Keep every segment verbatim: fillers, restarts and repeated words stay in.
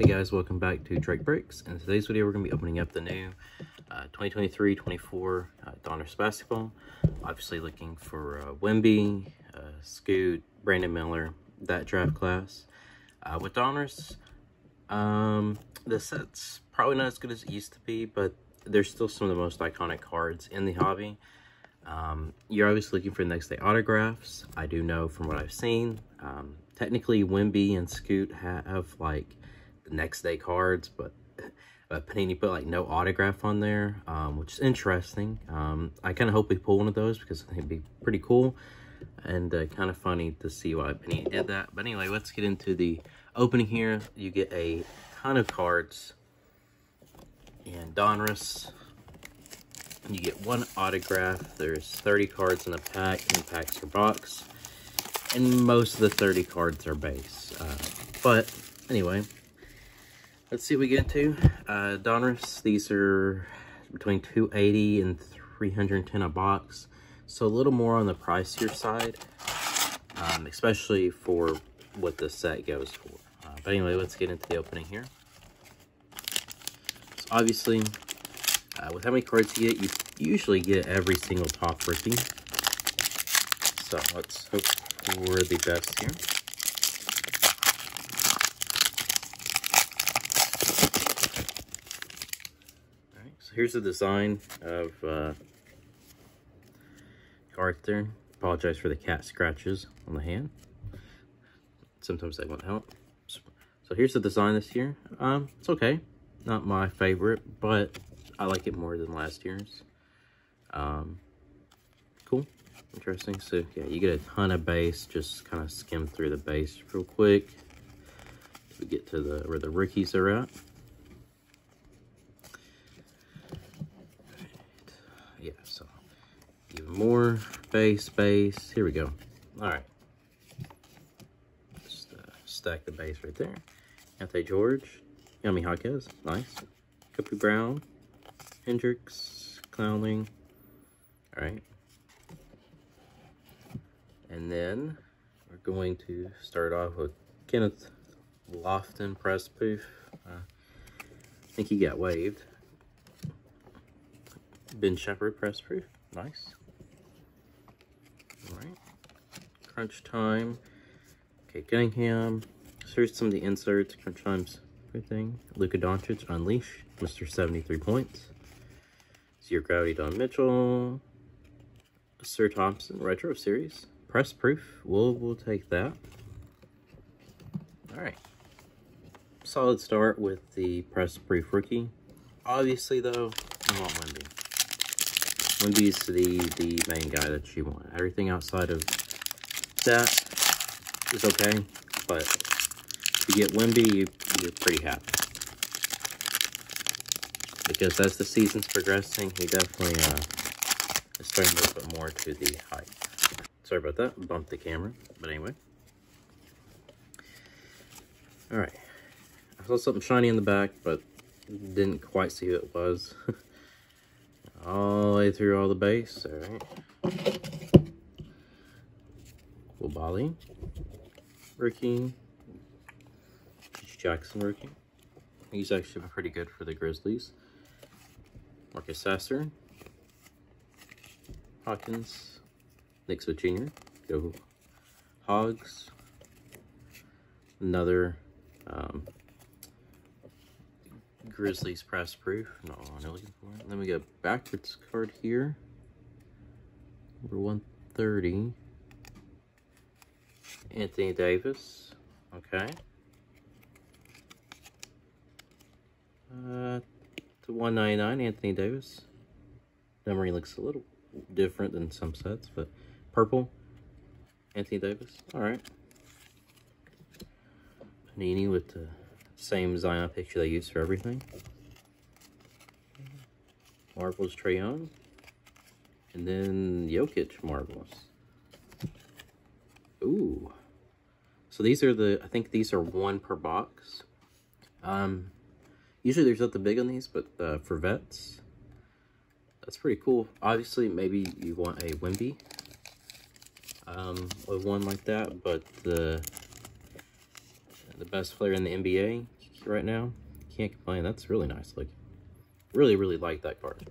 Hey guys, welcome back to Drake Breaks. In today's video, we're going to be opening up the new twenty twenty-three twenty-four uh, uh, Donruss basketball. Obviously looking for uh, Wemby, uh, Scoot, Brandon Miller, that draft class. Uh, with Donruss, um, the set's probably not as good as it used to be, but there's still some of the most iconic cards in the hobby. Um, you're obviously looking for the next day autographs. I do know from what I've seen, um, technically Wemby and Scoot have like next day cards, but uh, Panini put like no autograph on there, um which is interesting. um I kind of hope we pull one of those because I think it'd be pretty cool and uh, kind of funny to see why Panini did that. But anyway, let's get into the opening here. You get a ton of cards and Donruss. You get one autograph. There's thirty cards in a pack, and packs are box, and most of the thirty cards are base. Uh, but anyway, let's see what we get to. Uh, Donruss, these are between two eighty and three hundred ten a box, so a little more on the pricier side, um, especially for what the set goes for. Uh, but anyway, let's get into the opening here. So obviously, uh, with how many cards you get, you usually get every single top rookie. So let's hope for the best here. Here's the design of uh, card there. Apologize for the cat scratches on the hand. Sometimes they won't help. So here's the design this year. Um, it's okay. Not my favorite, but I like it more than last year's. Um, cool. Interesting. So yeah, you get a ton of base. Just kind of skim through the base real quick. We get to the where the rookies are at. Yeah, so even more base, base. Here we go. All right. Just uh, stack the base right there. Anthony George. Yummy Hawkes. Nice. Cooper Brown. Hendrix. Clowning. All right. And then we're going to start off with Kenneth Lofton press poof. Uh, I think he got waived. Ben Shepard press proof. Nice. Alright. Crunch time. Okay, Cunningham. So here's some of the inserts. Crunch time's good thing. Luka Doncic, Unleash. Mister seventy-three points. Zero Gravity, Don Mitchell. Sir Thompson, Retro Series. Press proof. We'll, we'll take that. Alright. Solid start with the press proof rookie. Obviously, though, I want Wemby. Wemby's the, the main guy that you want. Everything outside of that is okay, but if you get Wemby, you, you're pretty happy. Because as the season's progressing, he definitely uh, is starting to put more to the height. Sorry about that, bumped the camera, but anyway. Alright, I saw something shiny in the back, but didn't quite see who it was. All the way through all the base. All right. Wobali. Rookie. Jackson rookie. He's actually been pretty good for the Grizzlies. Marcus Sasser. Hawkins. Nick Smith Junior Go Hogs. Another um, Grizzlies press proof. No, I'm not looking for it. And then we got a backwards card here. Number one thirty. Anthony Davis. Okay. Uh, to one ninety-nine, Anthony Davis. Memory looks a little different than some sets, but purple. Anthony Davis. Alright. Panini with the same Zion picture they use for everything. Marvel's Trae Young. And then Jokic Marvel's. Ooh. So these are the, I think these are one per box. Um, usually there's nothing big on these, but uh, for vets, that's pretty cool. Obviously, maybe you want a Wemby um, with one like that, but the... the best player in the N B A, right now. Can't complain. That's really nice. Like, really, really like that card.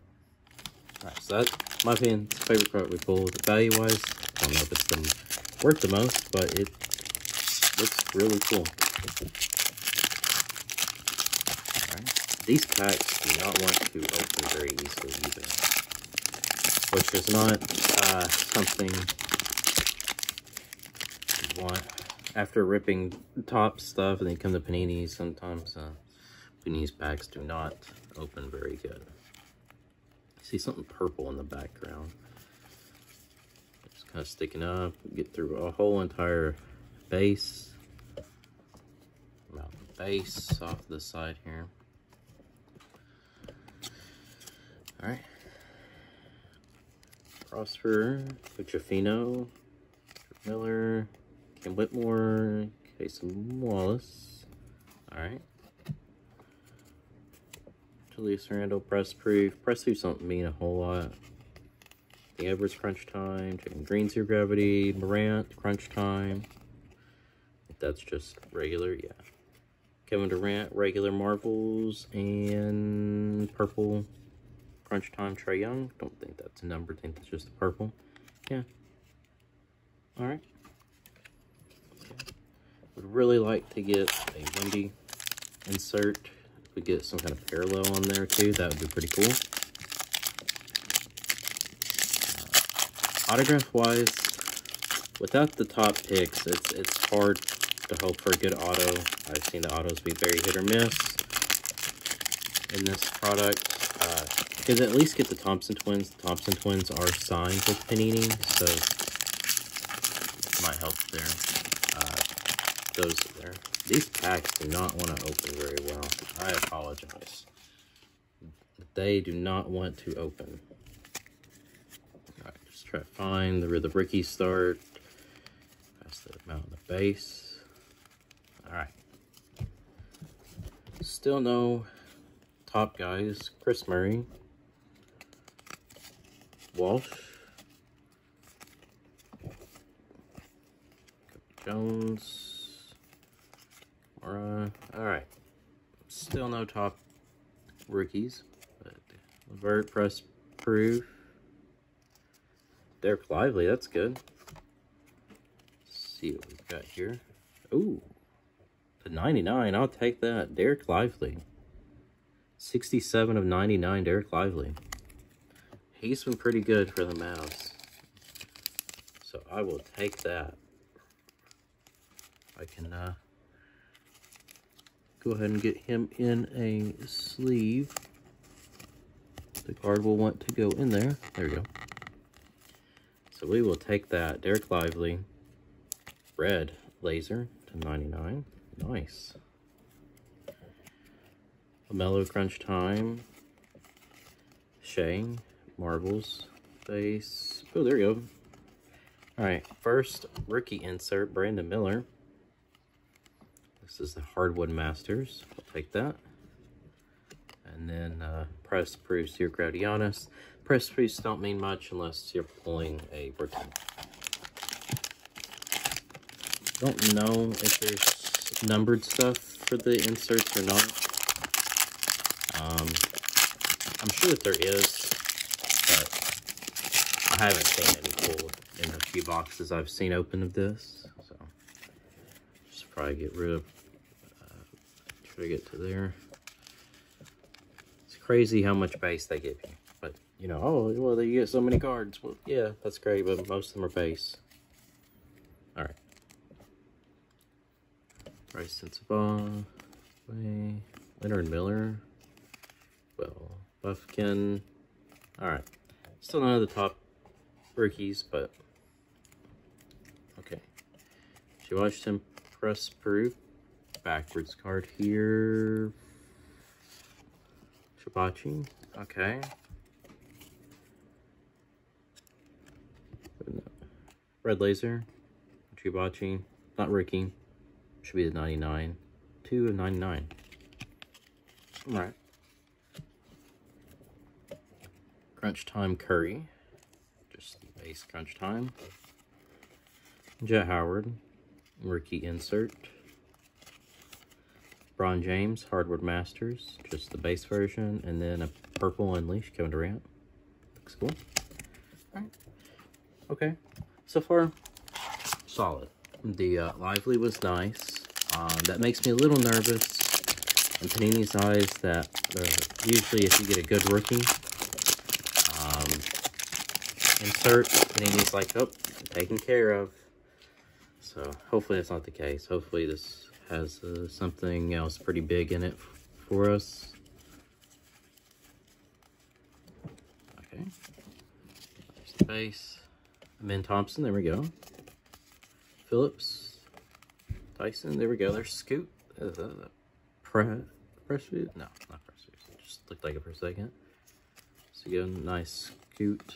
All right, so that's my opinion, it's the favorite card we pulled. Value-wise, I don't know if it's the, worth the most, but it looks really cool. All right. These packs do not want to open very easily either, which is not uh, something you want after ripping top stuff, and then come to Panini. Sometimes uh, Panini's packs do not open very good. See something purple in the background. Just kind of sticking up. Get through a whole entire base. About the base off the side here. Alright. Prosper, Fino, Miller, Tim Whitmore, Casey Wallace. Alright. Lease Randall, Press Proof. Press Proof's don't mean a whole lot. The Edwards, Crunch Time. Jalen Green, Zero Gravity. Morant, Crunch Time. If that's just regular, yeah. Kevin Durant, regular Marvels. And purple, Crunch Time, Trae Young. Don't think that's a number. I think that's just the purple. Yeah. Alright. Would really like to get a Wemby insert. We get some kind of parallel on there too, that would be pretty cool. Uh, autograph wise, without the top picks, it's it's hard to hope for a good auto. I've seen the autos be very hit or miss in this product. Uh, because at least get the Thompson twins. The Thompson twins are signed with Panini, so it might help there. Uh, those there. These packs do not want to open very well. I apologize. They do not want to open. Alright, just try to find the, the rookie start. Pass that amount in the base. Alright. Still no top guys. Chris Murray. Walsh. Jones. Uh, Alright, still no top rookies, but Levert, Press Proof, Derrick Lively, that's good. Let's see what we've got here. Ooh, the ninety-nine, I'll take that, Derrick Lively. sixty-seven of ninety-nine, Derrick Lively. He's been pretty good for the Mavs, so I will take that. I can, uh... go ahead and get him in a sleeve. The card will want to go in there. There we go. So we will take that. Derrick Lively. Red laser to ninety-nine. Nice. LaMelo, Crunch Time. Shea. Marbles. Base. Oh, there we go. Alright. First rookie insert. Brandon Miller. This is the Hardwood Masters. I'll take that. And then uh, Press Proofs, your Gradianus. Press Proofs don't mean much unless you're pulling a rookie. Don't know if there's numbered stuff for the inserts or not. Um, I'm sure that there is, but I haven't seen any pulled in the few boxes I've seen open of this. So just probably get rid of. Try to get to there. It's crazy how much base they give you. But, you know, oh, well, you get so many cards. Well, yeah, that's great, but most of them are base. Alright. Bryce Sensabaugh. Leonard Miller. Well, Buffkin. Alright. Still none of the top rookies, but... okay. She watched him Press Proof. Backwards card here. Shibachi. Okay. Red laser. Shibachi. Not rookie. Should be the ninety-nine. two of ninety-nine. Alright. Crunch Time Curry. Just the base Crunch Time. Jet Howard. Rookie insert. Bron James, Hardwood Masters, just the base version, and then a purple Unleashed, Kevin Durant. Looks cool. All right. Okay. So far, solid. The uh, Lively was nice. Um, that makes me a little nervous in Panini's eyes that uh, usually if you get a good rookie um, insert, Panini's like, oh, taken care of. So hopefully that's not the case. Hopefully this has uh, something else pretty big in it f for us. Okay. There's the base. Amen Thompson, there we go. Phillips. Tyson, there we go. There's Scoot. Uh, Pre press suit? No, not press suit. It just looked like it for a second. So you go, nice Scoot.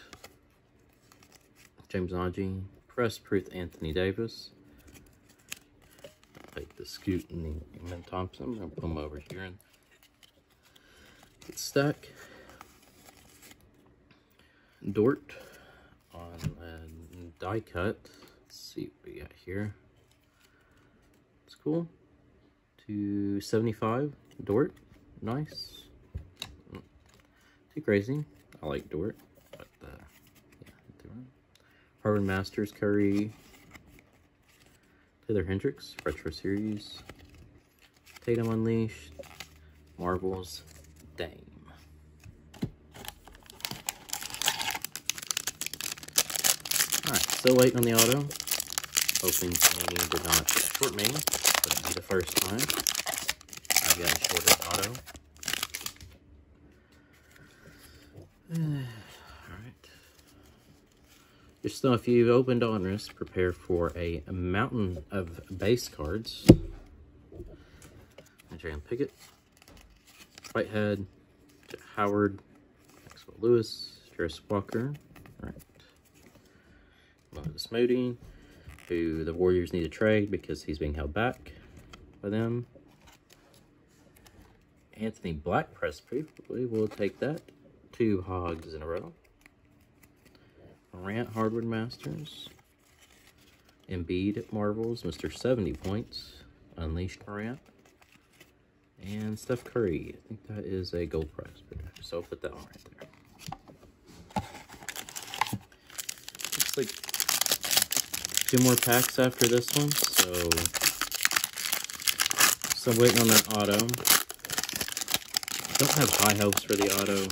James Najee. Press proof Anthony Davis. Take the Scoot and the Amen Thompson. I'm going to put them over here and get stuck. Dort on a die cut. Let's see what we got here. It's cool. two seventy-five. Dort. Nice. Too crazy. I like Dort. But, uh, yeah. Harvard Masters, Curry. Taylor Hendrix, Retro Series. Tatum Unleashed. Marbles. Dame. Alright, so late on the auto. Hoping Panini did not short me, but it'll be the first time I've got a shorter auto. Alright. Just so if you've opened Donruss, prepare for a mountain of base cards. Adrian Pickett, Whitehead, Howard, Maxwell Lewis, Jarris Walker. Alright. Moses Moody, who the Warriors need to trade because he's being held back by them. Anthony Black, press proof. We will take that. Two hogs in a row. Morant, Hardwood Masters. Embiid, Marbles, Mister seventy points. Unleashed Morant. And Steph Curry. I think that is a gold prize pick. So I'll put that one right there. Looks like two more packs after this one, so so I'm waiting on that auto. I don't have high hopes for the auto.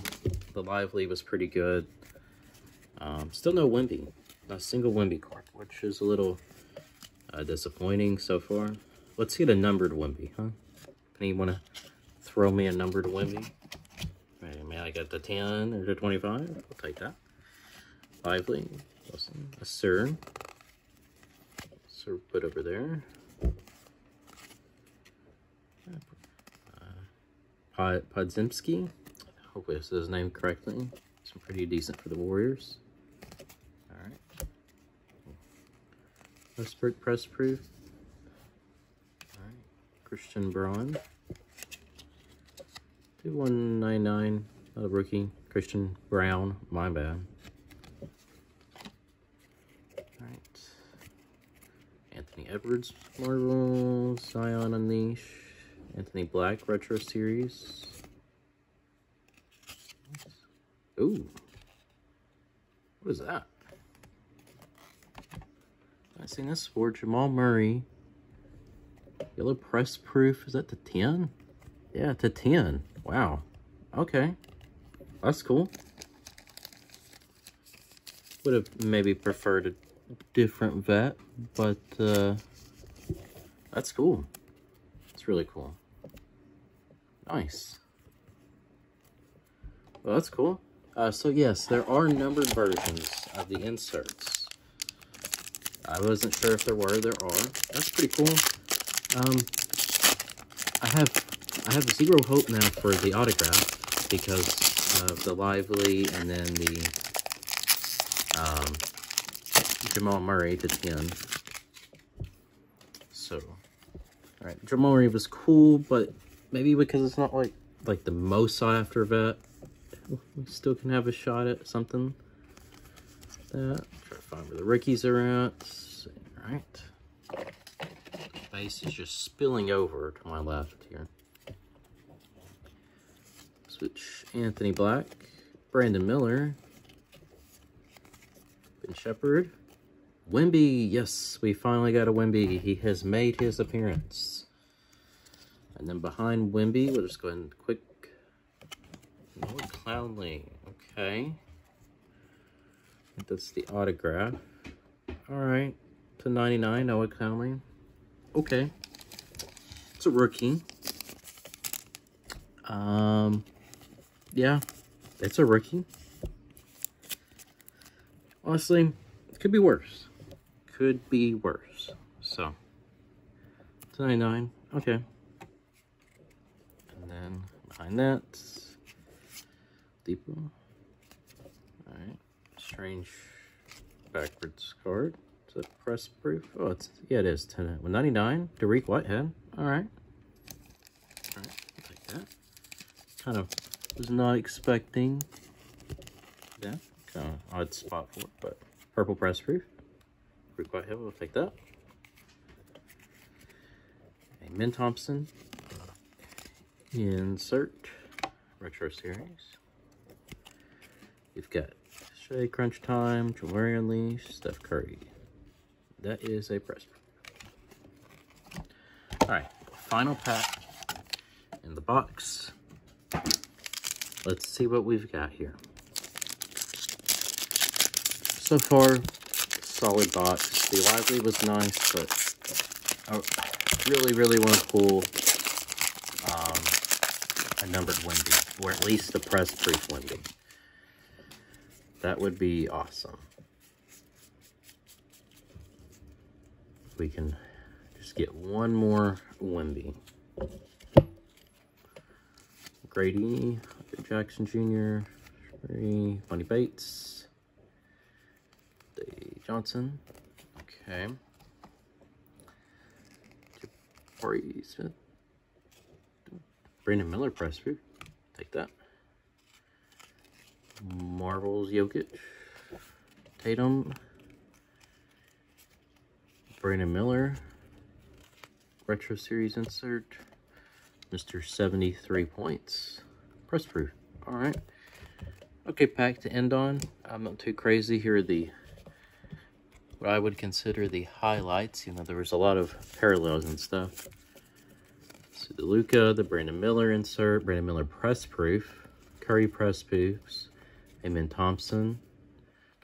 The Lively was pretty good. Um, still no Wemby, not a single Wemby card, which is a little uh, disappointing so far. Let's get a numbered Wemby, huh? Penny, want to throw me a numbered Wemby? Maybe, man, I got the ten or the twenty-five. I'll take that. Lively, awesome. A Sir. So we'll put over there. Uh, Podzimski. Hopefully I said his name correctly. It's pretty decent for the Warriors. Alright. Westbrook press proof. Alright. Christian Braun. two one nine nine. Not a rookie. Christian Braun. My bad. Edwards, Marvel, Zion Unleash, Anthony Black, Retro Series. Ooh. What is that? I've seen this for Jamal Murray. Yellow press proof. Is that the ten? Yeah, to ten. Wow. Okay. That's cool. Would have maybe preferred a different vet, but uh that's cool. It's really cool. Nice. Well, that's cool. Uh so yes, there are numbered versions of the inserts. I wasn't sure if there were. There are. That's pretty cool. um i have i have zero hope now for the autograph because of the Lively and then the um Jamal Murray to ten. So, all right, Jamal Murray was cool, but maybe because it's not like like the most sought after vet, we still can have a shot at something. That try to find where the rookies are at. All right, base is just spilling over to my left here. Doncic, Anthony Black, Brandon Miller, Ben Shepard, Wemby. Yes, we finally got a Wemby. He has made his appearance. And then behind Wemby, we'll just go ahead and quick. Noah Cloudley. Okay. I think that's the autograph. Alright. to ninety-nine, Noah Cloudley. Okay. It's a rookie. Um, yeah, it's a rookie. Honestly, it could be worse. Could be worse. So, to ninety-nine. Okay. And then behind that, Depot. All right, strange backwards card. Is that press proof? Oh, it's yeah, it is. ten ninety-nine. Derrick Whitehead. All right. All right, I'll take that. Kind of was not expecting that. Kind of odd spot for it, but purple press proof. Derrick Whitehead, we'll take that. Amen Thompson. Insert retro series. You've got Shea Crunch Time, Jamal Murray Unleashed, Steph Curry. That is a press. Alright, final pack in the box. Let's see what we've got here. So far, solid box. The Lively was nice, but I really, really want to pull um, a numbered Wemby, or at least a press proof Wemby. That would be awesome. We can just get one more Wemby. Grady, Jackson Junior, Bunny Bates, Day Johnson. Okay. Jabari Smith. Brandon Miller press proof. Take that. Marbles, Jokic, Tatum, Brandon Miller, retro series insert, Mister seventy-three points, press proof. All right, okay, pack to end on. I'm not too crazy. Here are the what I would consider the highlights. You know, there was a lot of parallels and stuff. So the Luka, the Brandon Miller insert, Brandon Miller press proof, Curry press proofs. Amen Thompson,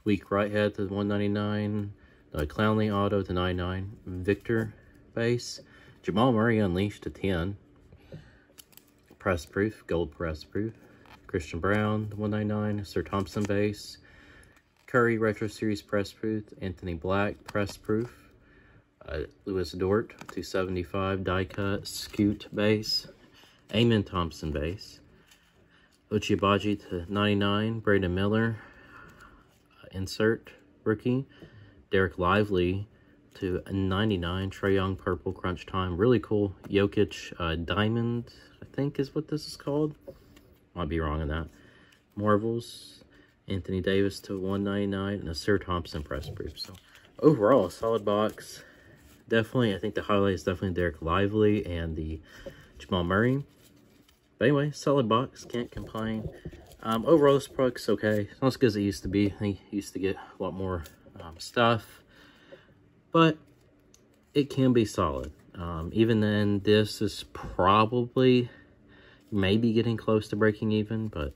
Weak Righthead to one ninety-nine, the Clowney Auto to ninety-nine, Victor base, Jamal Murray Unleashed to ten, press proof, gold press proof, Christian Braun to one ninety-nine, Sir Thompson base, Curry retro series press proof, Anthony Black press proof, uh, Lewis Dort to seventy-five, die cut, Scoot base, Amen Thompson base. Uchibaji to ninety-nine, Brandon Miller, uh, insert, rookie, Derrick Lively to ninety-nine, Trae Young, purple, crunch time, really cool, Jokic, uh, diamond, I think is what this is called, might be wrong on that, Marvels, Anthony Davis to one ninety-nine, and a Sir Thompson press proof. So, overall, a solid box. Definitely, I think the highlight is definitely Derrick Lively and the Jamal Murray. But anyway, solid box. Can't complain. Um, overall, this product's okay. Not as good as it used to be. I used to get a lot more um, stuff. But it can be solid. Um, even then, this is probably maybe getting close to breaking even. But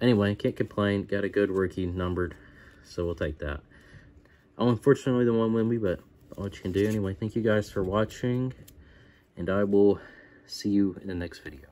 anyway, can't complain. Got a good rookie numbered. So we'll take that. Oh, unfortunately, the one Wemby, but all you can do. Anyway, thank you guys for watching. And I will see you in the next video.